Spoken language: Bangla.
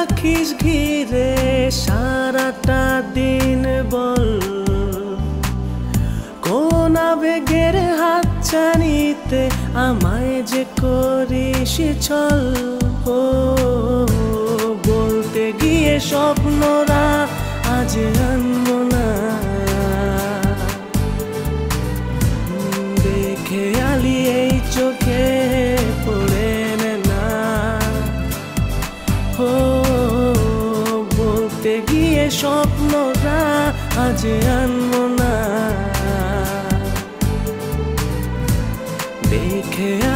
রাখিস ঘিরে সারাটা দিন বল কোন আবেগের হাতছানিতে আমায় যে করিস চল। ও বলতে গিয়ে স্বপ্নরা আজ আনবো না, দেখে আলি এই চোখে পড়ে না। ও বলতে গিয়ে স্বপ্নরা আজ আনবো না, দেখে